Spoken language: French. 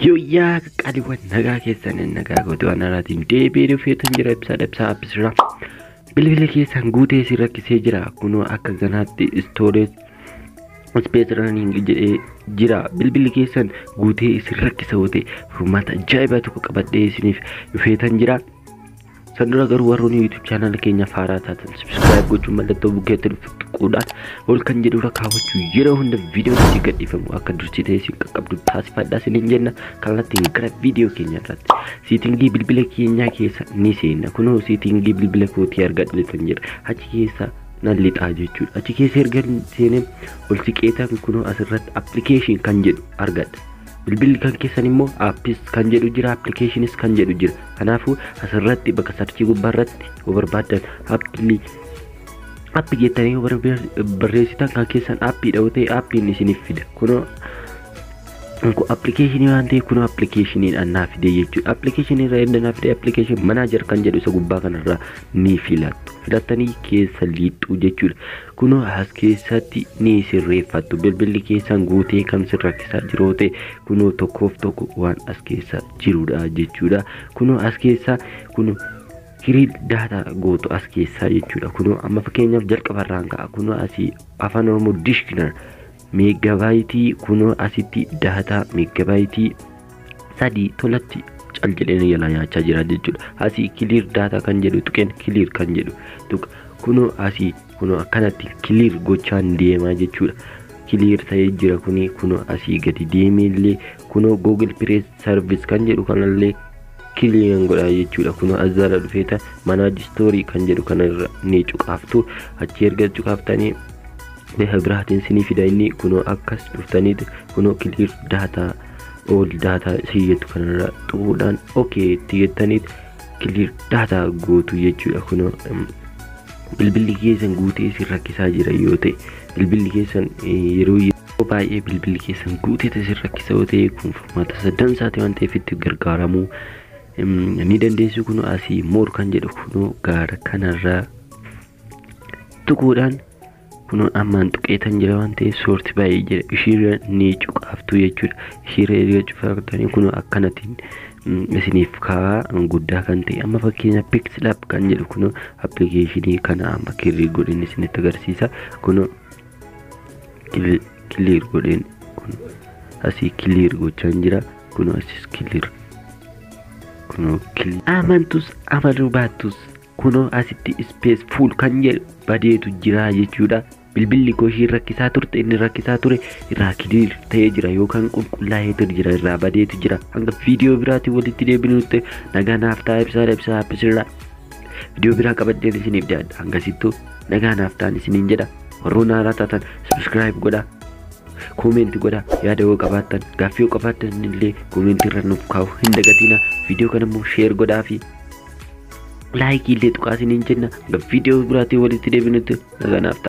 Yo ya kaliwa naga kesan naga godo anaratin deberu fetan jira Ibsa Apps ra bilbile kesan guute sira kise jira kuno akka ganatti storage space running jira bilbile kesan guute sira kise wote furmata jaibatu ko qabadde sinif fetan jira sandura garu waroni youtube channel kenya farata subscribe gochu malatto bugetul kudat wol kan jedura kawachu yero hunda video digadifamu akadurti tesi kakabdu tasfada sininjenna kalati gra video kenya tat sitingi bilbile kenya kesa nisena kuno sitingi bilbile ko tiar gadle tanjer hachi kesa nallit ajechu hachi kesa ergen sene wol siqeta kuno asrat application kan jedu argat bilbil kan kesanimo apps kan jedu jira applications kan jedu jira kanafu asirratti baka sarchi gubarratti gubarbadan appi getani gubarresita kan kesan appi dawte appi ni sinifida kuno ko application yante kuno application in annafide yechu application ra endannafide application manager kan jedu so gubba kanarra ni filatani kesalitu jechu kuno haske sati ni sirrefatu bilbil kesan guute kan sirrakisa jirote kuno tokof toko wan aske sa jiruda jechuda kuno aske sa kuno kiri data goto aske sa jechuda kuno amma fakenya jalqabarranka kuno asi afan oromo dictionary megabyte kuno asiti data megabyte sadi tolatti caljeleni yala ya chajira jechu asi clear data kan jedu tuken clear kan jedu tuk kuno asi kuno akanati clear gochan deema jechu clear sai jira kuni kuno asi gadi deemille kuno google press service kan jedu kanalle clear ngoda jechu kuno azara dufeta manage story kan jedu kanarra ne cuqaftu achirga cuqaftani behabratin sinifida inni kuno akkas duftanid kuno clear data all data siyetu kanarra tuudan okay tiyetanid clear data gotu jechu kuno bilbili kesan guute sirrakisa jira yote bilbili kesan yero baaye bilbili kesan guute sirrakisa yote kun furmata sadan saate wante fitti gargaramu ni dandeesu kuno asi mor kan jedu kuno gar kanarra tukudan kuno amman tuketan jira wante sort baaye jira ishira ni cuqaftu jechu ishira jechu faktani kuno akanatin mesinifka gudda kan te amma fakkinya pixel app kan jedhu kuno application kana amma kiri godin sin tagarsiisa kuno clear godin kuno asi clear go chanjira kuno asi clear kuno clear amantus avarubatus kuno asi space full kan jedhu badeetu jira jechuudha bilbilli ko hirrakisa turte inni rakisa ture irakidir tae jira yokan qulqullahe tir jira rabade tir jira hanga video birati walitti debinutte naga nafta Ibsa Apps ra video biraka badde isini bidad hanga sittu naga nafta isini jeda runa ratatan subscribe goda comment goda yaadawo qabatan gafiyo qabatan nille comment rannu kaw hindagatina video kanammo share goda fi like ile tuqasini jenna ga video birati walitti debinutte naga nafta